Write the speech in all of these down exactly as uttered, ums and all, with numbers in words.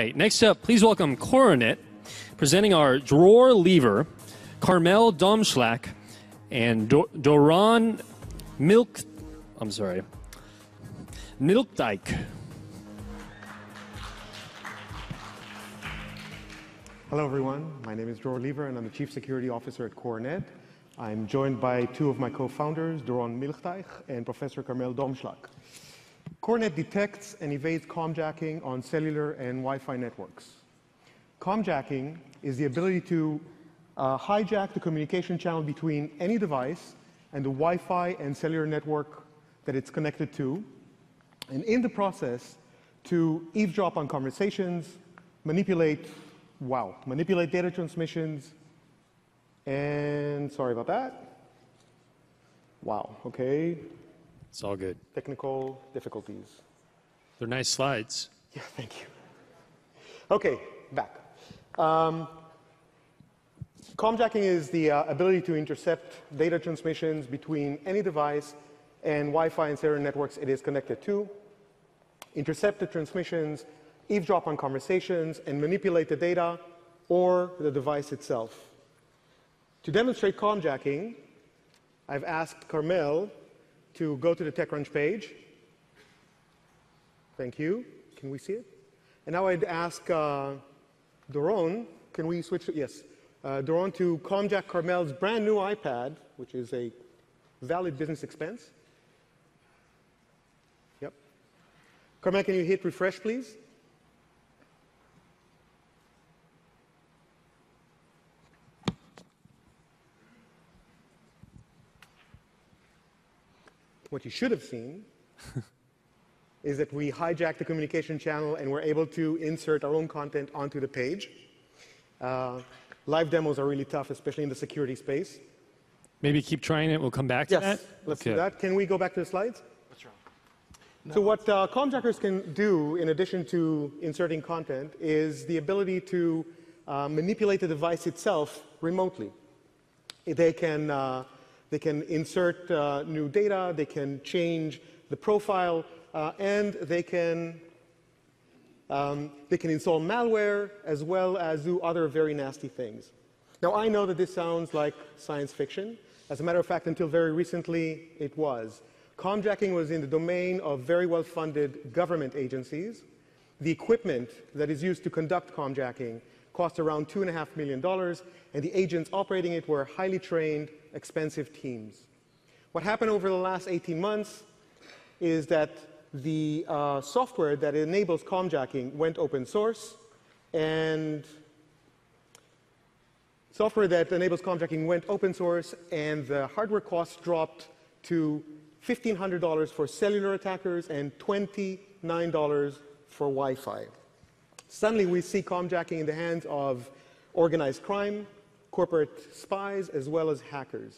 right. Next up, please welcome Coronet, presenting our Dror Lever, Carmel Domschlak, and Do Doron Milk. I'm sorry, Milchdijk. Hello, everyone. My name is Dror Lever, and I'm the Chief Security Officer at Coronet. I'm joined by two of my co-founders, Doron Milchdijk and Professor Carmel Domschlak. Coronet detects and evades commjacking on cellular and Wi-Fi networks. Commjacking is the ability to uh, hijack the communication channel between any device and the Wi-Fi and cellular network that it's connected to, and in the process, to eavesdrop on conversations, manipulate, wow, manipulate data transmissions, and sorry about that. Wow, okay. It's all good. Technical difficulties. They're nice slides. Yeah, thank you. Okay, back. Um, commjacking is the uh, ability to intercept data transmissions between any device and Wi-Fi and cellular networks it is connected to, intercept the transmissions, eavesdrop on conversations, and manipulate the data or the device itself. To demonstrate commjacking, I've asked Carmel to go to the TechCrunch page. Thank you. Can we see it? And now I'd ask uh, Doron, can we switch? To, yes. Uh, Doron to commjack Carmel's brand new iPad, which is a valid business expense. Yep. Carmel, can you hit refresh, please? What you should have seen is that we hijacked the communication channel and we're able to insert our own content onto the page. Uh, live demos are really tough, especially in the security space. Maybe keep trying it. We'll come back to yes, that. Yes, let's okay. do that. Can we go back to the slides? What's wrong? No. So what uh, commjackers can do, in addition to inserting content, is the ability to uh, manipulate the device itself remotely. They can uh, They can insert uh, new data, they can change the profile, uh, and they can, um, they can install malware as well as do other very nasty things. Now, I know that this sounds like science fiction. As a matter of fact, until very recently, it was. Commjacking was in the domain of very well-funded government agencies. The equipment that is used to conduct commjacking cost around two and a half million dollars, and the agents operating it were highly trained, expensive teams. What happened over the last eighteen months is that the uh, software that enables commjacking went open source, and software that enables commjacking went open source, and the hardware costs dropped to fifteen hundred dollars for cellular attackers and twenty-nine dollars for Wi-Fi. Suddenly, we see commjacking in the hands of organized crime, corporate spies, as well as hackers.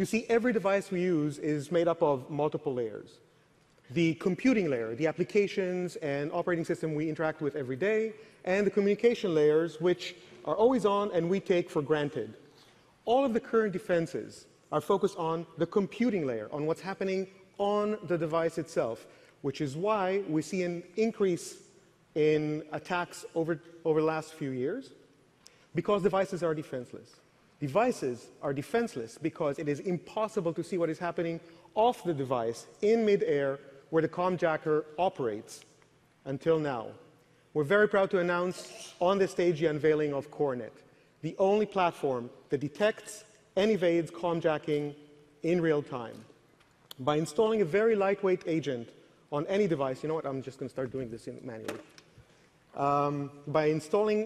You see, every device we use is made up of multiple layers. The computing layer, the applications and operating system we interact with every day, and the communication layers, which are always on and we take for granted. All of the current defenses are focused on the computing layer, on what's happening on the device itself, which is why we see an increase in attacks over, over the last few years, because devices are defenseless. Devices are defenseless because it is impossible to see what is happening off the device in midair where the commjacker operates until now. We're very proud to announce on this stage the unveiling of Coronet, the only platform that detects and evades commjacking in real time. By installing a very lightweight agent on any device, you know what, I'm just going to start doing this manually. Um, by installing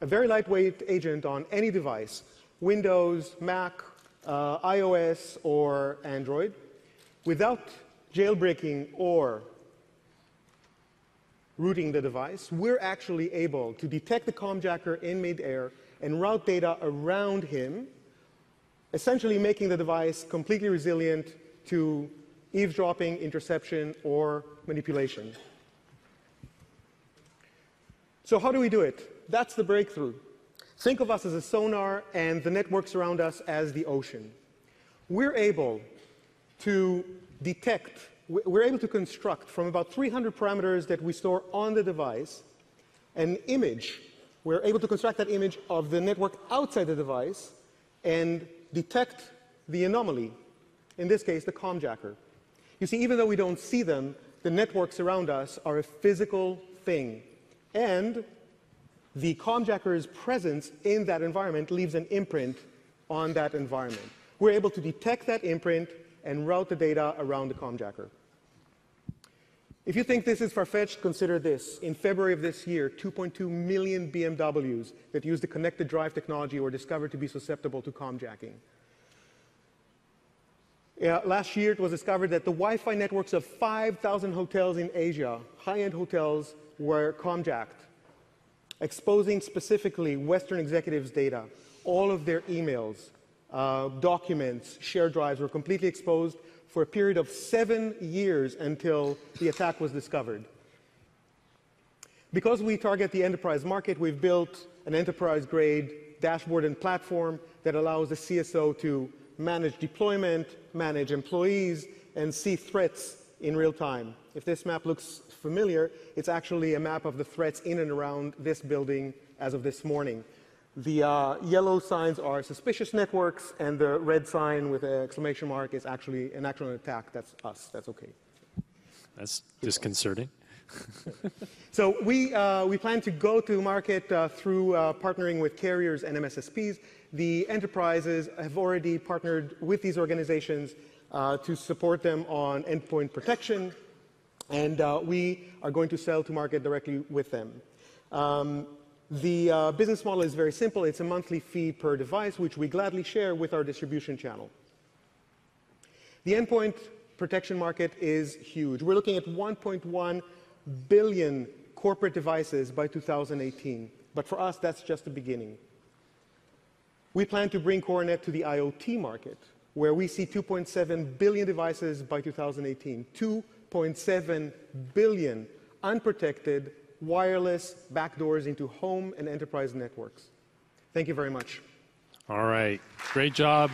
a very lightweight agent on any device, Windows, Mac, uh, iOS, or Android, without jailbreaking or rooting the device, we're actually able to detect the commjacker in midair and route data around him, essentially making the device completely resilient to eavesdropping, interception, or manipulation. So how do we do it? That's the breakthrough. Think of us as a sonar and the networks around us as the ocean. We're able to detect, we're able to construct from about three hundred parameters that we store on the device an image. We're able to construct that image of the network outside the device and detect the anomaly, in this case, the commjacker. You see, even though we don't see them, the networks around us are a physical thing, and the commjacker's presence in that environment leaves an imprint on that environment. We're able to detect that imprint and route the data around the commjacker. If you think this is far-fetched, consider this. In February of this year, two point two million B M Ws that use the connected drive technology were discovered to be susceptible to commjacking. Yeah, last year, it was discovered that the Wi-Fi networks of five thousand hotels in Asia, high-end hotels, were commjacked, exposing specifically Western executives' data. All of their emails, uh, documents, shared drives were completely exposed for a period of seven years until the attack was discovered. Because we target the enterprise market, we've built an enterprise-grade dashboard and platform that allows the C S O to manage deployment, manage employees, and see threats in real time. If this map looks familiar, it's actually a map of the threats in and around this building as of this morning. The uh, yellow signs are suspicious networks, and the red sign with an exclamation mark is actually an actual attack. That's us. That's okay. That's disconcerting. So we, uh, we plan to go to market uh, through uh, partnering with carriers and M S S Ps. The enterprises have already partnered with these organizations uh, to support them on endpoint protection, and uh, we are going to sell to market directly with them. Um, The uh, business model is very simple. It's a monthly fee per device, which we gladly share with our distribution channel. The endpoint protection market is huge. We're looking at one point one billion corporate devices by two thousand eighteen. But for us, that's just the beginning. We plan to bring CoreNet to the IoT market, where we see two point seven billion devices by two thousand eighteen, two point seven billion unprotected wireless backdoors into home and enterprise networks. Thank you very much. All right. Great job.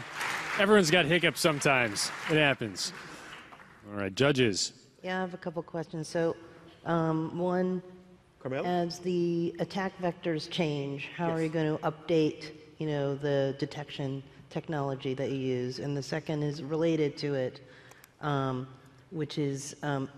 Everyone's got hiccups sometimes. It happens. All right. Judges. Yeah, I have a couple questions. So um, one, Carmel? As the attack vectors change, how yes. are you going to update you know, the detection technology that you use? And the second is related to it, um, which is um,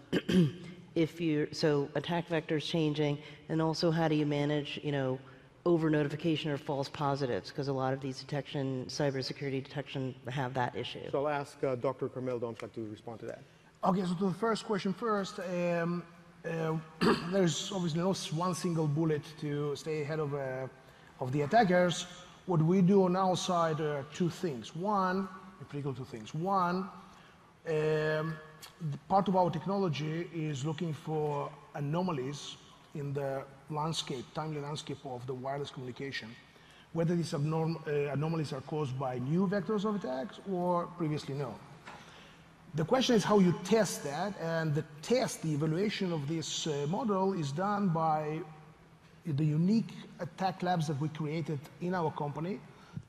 if you so attack vectors changing, and also how do you manage, you know, over notification or false positives? Because a lot of these detection, cybersecurity detection, have that issue. So I'll ask uh, Doctor Carmel Domschlak to respond to that. Okay, so to the first question first, um, uh, there's obviously no one single bullet to stay ahead of uh, of the attackers. What we do on our side are two things. One, critical two things. One. Um, Part of our technology is looking for anomalies in the landscape, timely landscape of the wireless communication, whether these abnorm uh, anomalies are caused by new vectors of attacks or previously known. The question is how you test that, and the test, the evaluation of this uh, model is done by the unique attack labs that we created in our company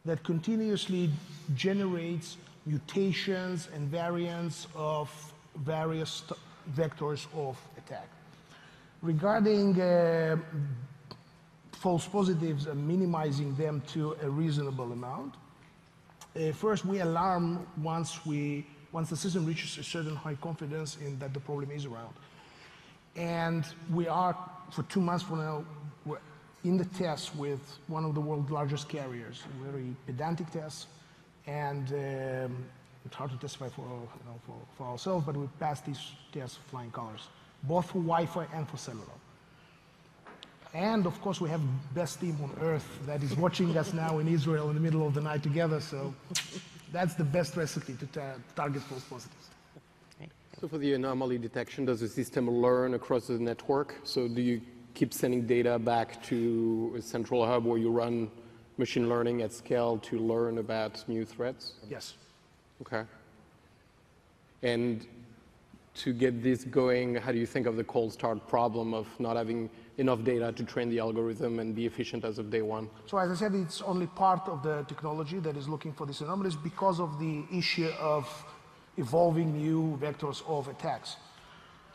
that continuously generates mutations and variants of various vectors of attack. Regarding uh, false positives and minimizing them to a reasonable amount, uh, first we alarm once we once the system reaches a certain high confidence in that the problem is around. And we are, for two months from now, we're in the test with one of the world's largest carriers, a very pedantic test, and um, it's hard to testify for, you know, for, for ourselves, but we passed these tests flying colors, both for Wi-Fi and for cellular. And of course, we have the best team on earth that is watching us now in Israel in the middle of the night together, so that's the best recipe to tar target false positives. So for the anomaly detection, does the system learn across the network? So do you keep sending data back to a central hub where you run machine learning at scale to learn about new threats? Yes. Okay. And to get this going, how do you think of the cold start problem of not having enough data to train the algorithm and be efficient as of day one? So as I said, it's only part of the technology that is looking for these anomalies because of the issue of evolving new vectors of attacks.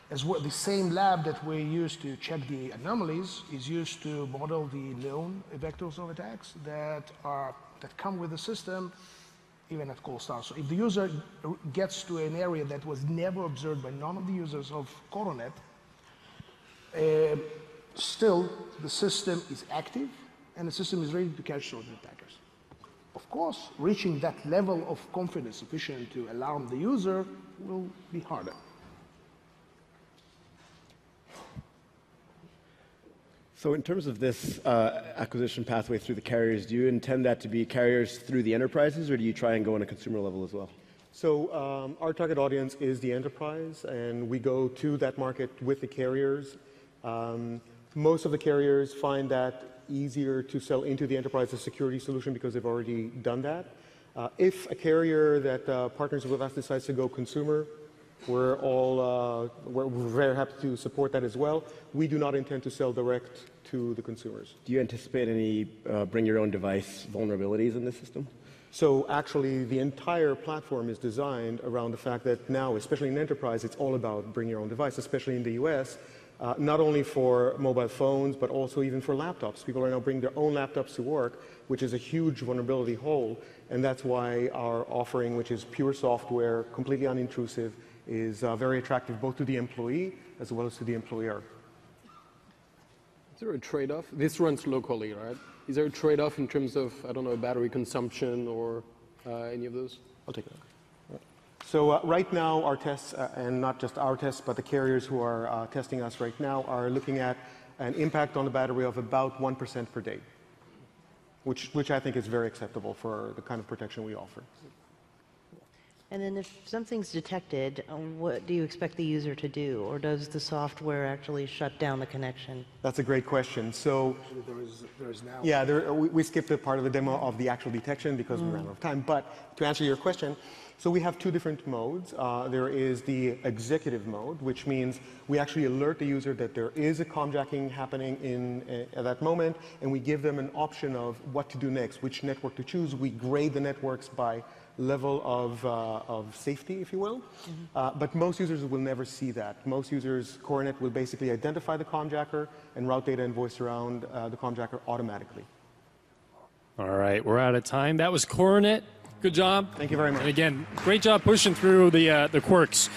As well, the same lab that we use to check the anomalies is used to model the known vectors of attacks that are that come with the system, even at cold start. So if the user gets to an area that was never observed by none of the users of Coronet, uh, still the system is active and the system is ready to catch those attackers. Of course, reaching that level of confidence sufficient to alarm the user will be harder. So in terms of this uh, acquisition pathway through the carriers, do you intend that to be carriers through the enterprises, or do you try and go on a consumer level as well? So um, our target audience is the enterprise, and we go to that market with the carriers. Um, most of the carriers find that easier to sell into the enterprise as a security solution because they've already done that. Uh, if a carrier that uh, partners with us decides to go consumer, We're all, uh, we're very happy to support that as well. We do not intend to sell direct to the consumers. Do you anticipate any uh, bring your own device vulnerabilities in this system? So actually the entire platform is designed around the fact that now, especially in enterprise, it's all about bring your own device, especially in the U S, uh, not only for mobile phones, but also even for laptops. People are now bringing their own laptops to work, which is a huge vulnerability hole. And that's why our offering, which is pure software, completely unintrusive, is uh, very attractive both to the employee as well as to the employer. Is there a trade-off? This runs locally, right? Is there a trade-off in terms of, I don't know, battery consumption or uh, any of those? I'll take that. So uh, right now our tests, uh, and not just our tests, but the carriers who are uh, testing us right now are looking at an impact on the battery of about one percent per day, which, which I think is very acceptable for the kind of protection we offer. And then if something's detected, what do you expect the user to do? Or does the software actually shut down the connection? That's a great question. So there is, there is now. Yeah, there, we, we skipped a part of the demo of the actual detection because mm. we ran out of time. But to answer your question, so we have two different modes. Uh, there is the executive mode, which means we actually alert the user that there is a commjacking happening in, uh, at that moment, and we give them an option of what to do next, which network to choose. We grade the networks by level of, uh, of safety, if you will. Mm-hmm. uh, but most users will never see that. Most users, Coronet will basically identify the commjacker and route data and voice around uh, the commjacker automatically. All right, we're out of time. That was Coronet. Good job. Thank you very much. And again, great job pushing through the, uh, the quirks.